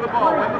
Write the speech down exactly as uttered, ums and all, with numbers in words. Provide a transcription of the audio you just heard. the ball.